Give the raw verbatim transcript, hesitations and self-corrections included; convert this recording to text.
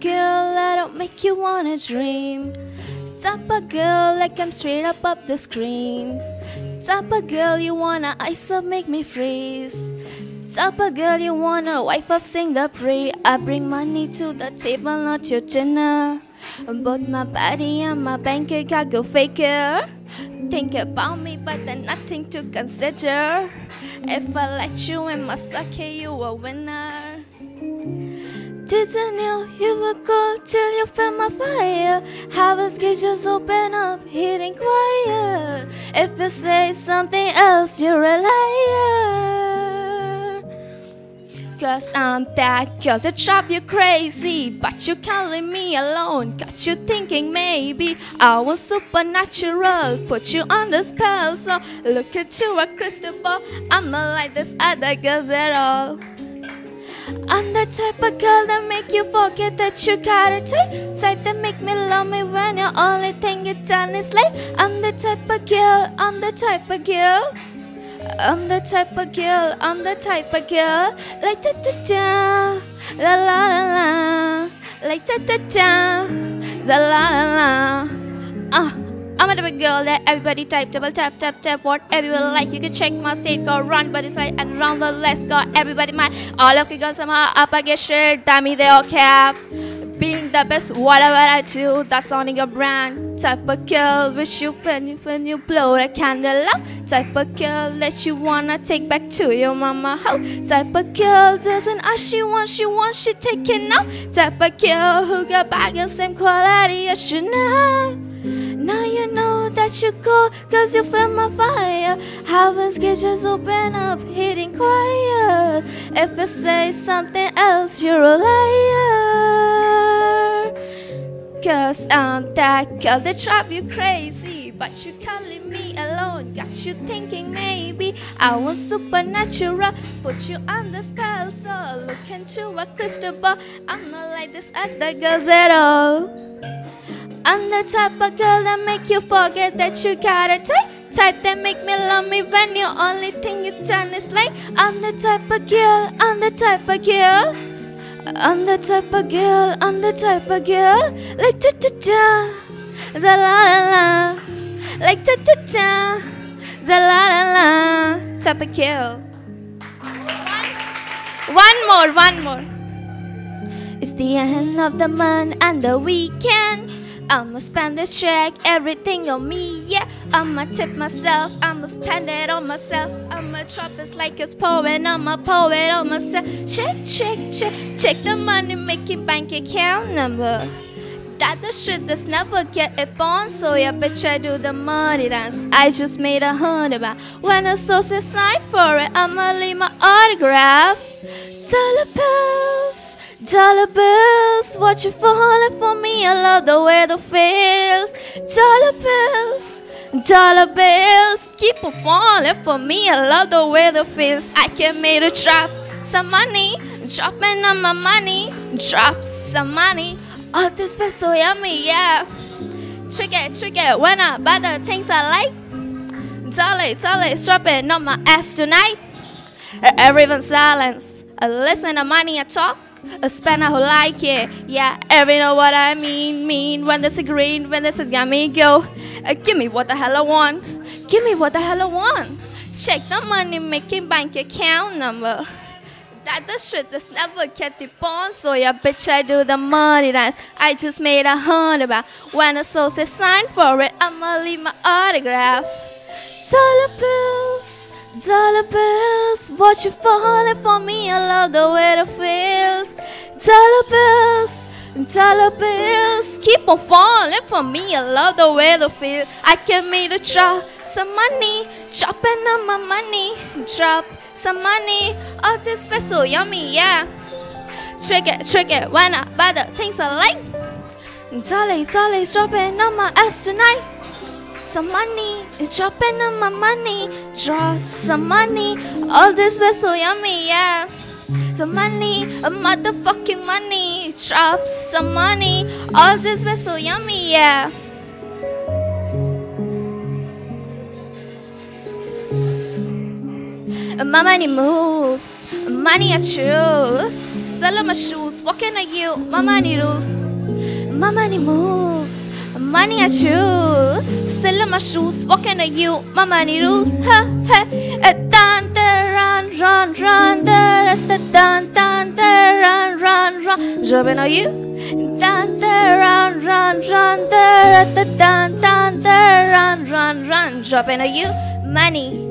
girl, I don't make you wanna dream. Type of girl, like I'm straight up up the screen. Type of girl, you wanna ice up, make me freeze. Type of girl, you wanna wipe up, sing the prayer. I bring money to the table, not your dinner. Both my body and my bank account, go faker. Think about me, but there's nothing to consider. If I let you in my sake, you a winner. Didn't know you were cold till you felt my fire. Heaven's gates just open up, hitting quiet. If you say something else, you're a liar. Cause I'm that girl that drive you crazy, but you can't leave me alone. Got you thinking maybe I was supernatural, put you on the spell. So look at you, a crystal ball. I'm not like this other girls at all. I'm the type of girl that make you forget that you got a type. Type that make me love me when your only thing you done is late. I'm the type of girl, I'm the type of girl. I'm the type of girl, I'm the type of girl. Like da da da, la la la la. Like da da da, la la la la. I'm a type of girl that everybody type, double tap, tap, tap, whatever you like. You can check my state, go round by the side and round the left, got everybody mine. All of you girls somehow up against shit, dummy, they all cap. Being the best, whatever I do, that's on your brand. Type of girl, wish you when you, when you blow a candle out. Type of girl that you wanna take back to your mama house. Type of girl doesn't ask you once she wants, she taking out. Type of girl who got back the same quality as you know. Now you know that you cold, cause you feel my fire. Heaven's gates just open up, hitting quiet. If I say something else, you're a liar. Cause I'm that girl that drive you crazy, but you can't leave me alone. Got you thinking maybe I was supernatural, put you on the spell. So look into a crystal ball. I'm not like this other girls at all. I'm the type of girl that make you forget that you got a type. Type that make me love me when your only thing you done is like. I'm the type of girl, I'm the type of girl. I'm the type of girl, I'm the type of girl. Like da da da, da la la la. Like da da da, da la la la. Type of girl. One more, one more. It's the end of the month and the weekend. I'ma spend this check, everything on me, yeah. I'ma tip myself, I'ma spend it on myself. I'ma drop this like it's pouring, I'ma pour it on myself. Check, check, check, check the money making bank account number. That the shit that's never get it on. So yeah, bitch, I do the money dance. I just made a hundred back. When a source is signed for it, I'ma leave my autograph. Dollar bills, dollar bills, watch you falling for me. I love the way the feels. Dollar bills, dollar bills, keep on falling for me. I love the way the feels. I can make a drop some money, dropping on my money, drop some money. All this been so yummy, yeah. Trick it, trick it. When I buy the things I like, dollar, dollar, dropping on my ass tonight. Everyone's silence. I listen to money I talk. A spanner who like it, yeah. Every know what I mean, mean. When this is green, when this is gummy, go. Uh, give me what the hell I want. Give me what the hell I want. Check the money making bank account number. That the shit that's never get the pawn. So yeah, bitch, I do the money dance. I just made a hundred back. When a source is signed for it, I'ma leave my autograph. Dollar bills, dollar bills, watch you falling for me. I love the way it feels. Dollar bills, dollar bills, keep on falling for me. I love the way it feels. I can make a drop some money, dropping on my money, drop some money. All this special yummy, yeah. Trick it, trick it. When I buy the things I like, dollar, dollar, dropping on my ass tonight. Some money, it's dropping on my money, draw some money. All this was so yummy, yeah. Some money, a motherfucking money, drop some money. All this was so yummy, yeah. My money moves, money I choose. Sell my shoes. walking at you. My money rules. My money moves. Money at you. Selling my shoes. Walking at you. My money rules. Ha ha. Dun da run run run da da dun dun da run run run. Jumping at you. Dun da run run run da da dun dun da run run run. Jumping at you. Money.